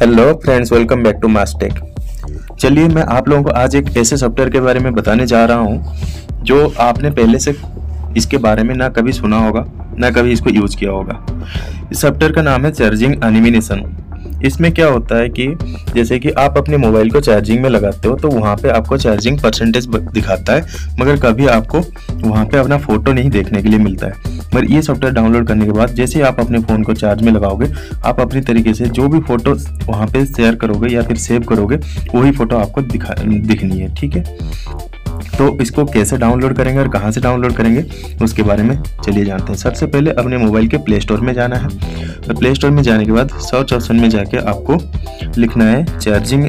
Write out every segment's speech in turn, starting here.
Hello friends, welcome back to Mask Tech. चलिए, मैं आप लोगों को आज एक ऐसे सॉफ्टवेयर के बारे में बताने जा रहा हूं जो आपने पहले से इसके बारे में ना कभी सुना होगा ना कभी इसको यूज़ किया होगा। इस सॉफ्टवेयर का नाम है चार्जिंग एनिमेशन। इसमें क्या होता है कि जैसे कि आप अपने मोबाइल को चार्जिंग में लगाते हो तो वहाँ पे आपको चार्जिंग परसेंटेज दिखाता है, मगर कभी आपको वहाँ पे अपना फ़ोटो नहीं देखने के लिए मिलता है। मगर ये सॉफ्टवेयर डाउनलोड करने के बाद जैसे आप अपने फ़ोन को चार्ज में लगाओगे, आप अपनी तरीके से जो भी फ़ोटो वहाँ पे शेयर करोगे या फिर सेव करोगे, वही फ़ोटो आपको दिखनी है। ठीक है, तो इसको कैसे डाउनलोड करेंगे और कहाँ से डाउनलोड करेंगे उसके बारे में चलिए जानते हैं। सबसे पहले अपने मोबाइल के प्ले स्टोर में जाना है और प्ले स्टोर में जाने के बाद सर्च ऑप्शन में जाके आपको लिखना है चार्जिंग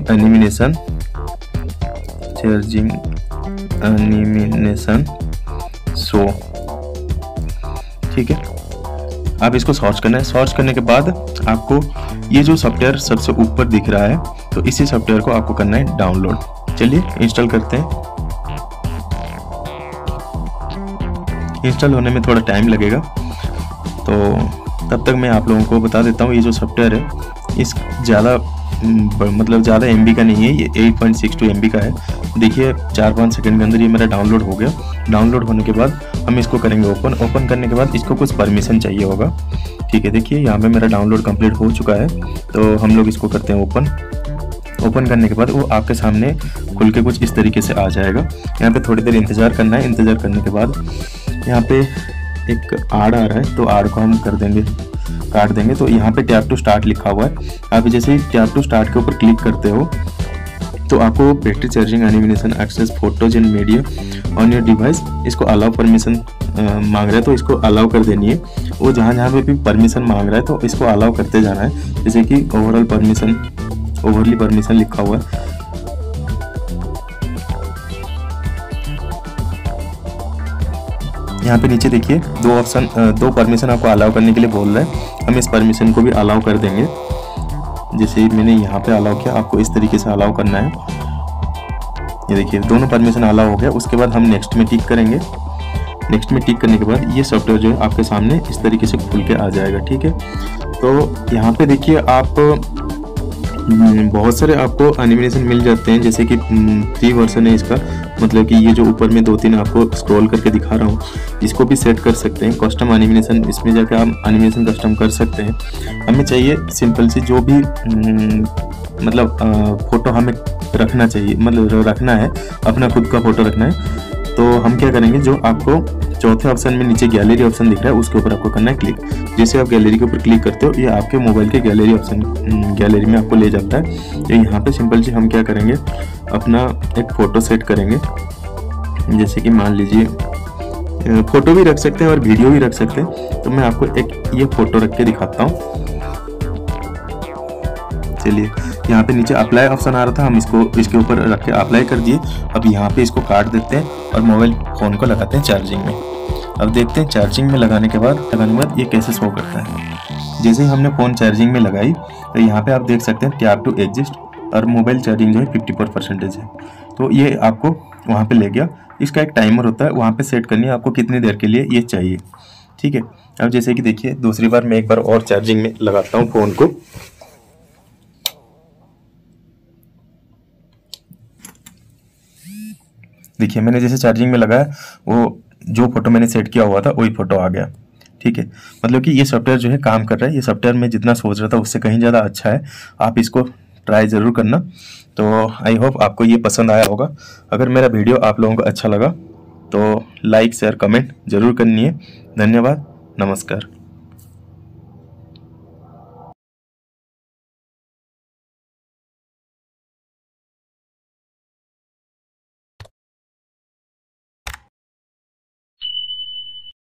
एनिमेशन शो। ठीक है, आप इसको सर्च करना है। सर्च करने के बाद आपको ये जो सॉफ्टवेयर सबसे ऊपर दिख रहा है, तो इसी सॉफ्टवेयर को आपको करना है डाउनलोड। चलिए इंस्टॉल करते हैं। इंस्टॉल होने में थोड़ा टाइम लगेगा, तो तब तक मैं आप लोगों को बता देता हूँ ये जो सॉफ्टवेयर है इस ज़्यादा एमबी का नहीं है, ये 8.62 एमबी का है। देखिए 4-5 सेकंड के अंदर ये मेरा डाउनलोड हो गया। डाउनलोड होने के बाद हम इसको करेंगे ओपन। ओपन करने के बाद इसको कुछ परमिशन चाहिए होगा। ठीक है, देखिए यहाँ पर मेरा डाउनलोड कंप्लीट हो चुका है, तो हम लोग इसको करते हैं ओपन। ओपन करने के बाद वो आपके सामने खुल के कुछ इस तरीके से आ जाएगा। यहाँ पे थोड़ी देर इंतज़ार करना है। इंतज़ार करने के बाद यहाँ पे एक आड़ आ रहा है, तो आड़ को हम कर देंगे, काट देंगे। तो यहाँ पे टैब टू स्टार्ट लिखा हुआ है। आप जैसे ही टैब टू स्टार्ट के ऊपर क्लिक करते हो तो आपको battery charging animation access photos and media on your device, इसको अलाउ परमिशन मांग रहा है, तो इसको अलाउ कर देनी है। वो जहाँ जहाँ पे भी परमिशन मांग रहा है तो इसको अलाउ करते जाना है। जैसे कि ओवरऑल परमिशन, ओवरली परमिशन लिखा हुआ है। यहाँ पे नीचे देखिए दो परमिशन आपको अलाउ करने के लिए बोल रहा है। हम इस परमिशन को भी अलाउ कर देंगे। जैसे मैंने यहाँ पे अलाउ किया, आपको इस तरीके से अलाउ करना है। ये देखिए दोनों परमिशन अलाउ हो गया। उसके बाद हम नेक्स्ट में टिक करेंगे। नेक्स्ट में टिक करने के बाद ये सॉफ्टवेयर जो है आपके सामने इस तरीके से खुल के आ जाएगा। ठीक है, तो यहाँ पे देखिए आप बहुत सारे आपको एनिमेशन मिल जाते हैं। जैसे कि 3 वर्जन है इसका, मतलब कि ये जो ऊपर में 2-3 आपको स्क्रॉल करके दिखा रहा हूँ, इसको भी सेट कर सकते हैं। कस्टम एनिमेशन, इसमें जाके आप एनिमेशन कस्टम कर सकते हैं। हमें चाहिए सिंपल सी जो भी फ़ोटो हमें रखना चाहिए, रखना है, अपना खुद का फ़ोटो रखना है। तो हम क्या करेंगे, जो आपको चौथे ऑप्शन में नीचे गैलरी ऑप्शन दिख रहा है उसके ऊपर आपको करना है क्लिक। जैसे आप गैलरी के ऊपर क्लिक करते हो ये आपके मोबाइल के गैलरी ऑप्शन, गैलरी में आपको ले जाता है। तो यहाँ पे सिंपल जी हम क्या करेंगे, अपना एक फ़ोटो सेट करेंगे। जैसे कि मान लीजिए फ़ोटो भी रख सकते हैं और वीडियो भी रख सकते हैं, तो मैं आपको एक ये फ़ोटो रख के दिखाता हूँ। चलिए, यहाँ पे नीचे अप्लाई ऑप्शन आ रहा था, हम इसको इसके ऊपर रख के अप्लाई कर दिए। अब यहाँ पे इसको काट देते हैं और मोबाइल फ़ोन को लगाते हैं चार्जिंग में। अब देखते हैं चार्जिंग में लगाने के बाद ये कैसे शो करता है। जैसे ही हमने फ़ोन चार्जिंग में लगाई तो यहाँ पे आप देख सकते हैं टैप टू एग्जिस्ट और मोबाइल चार्जिंग जो है 54% है। तो ये आपको वहाँ पर ले गया। इसका एक टाइमर होता है, वहाँ पर सेट करनी है आपको कितनी देर के लिए ये चाहिए। ठीक है, अब जैसे कि देखिए दूसरी बार मैं एक बार और चार्जिंग में लगाता हूँ फ़ोन को। देखिए मैंने जैसे चार्जिंग में लगाया, वो जो फोटो मैंने सेट किया हुआ था वही फ़ोटो आ गया। ठीक है, मतलब कि ये सॉफ्टवेयर जो है काम कर रहा है। ये सॉफ्टवेयर मैं जितना सोच रहा था उससे कहीं ज़्यादा अच्छा है। आप इसको ट्राई ज़रूर करना। तो आई होप आपको ये पसंद आया होगा। अगर मेरा वीडियो आप लोगों को अच्छा लगा तो लाइक शेयर कमेंट ज़रूर करनी है। धन्यवाद, नमस्कार।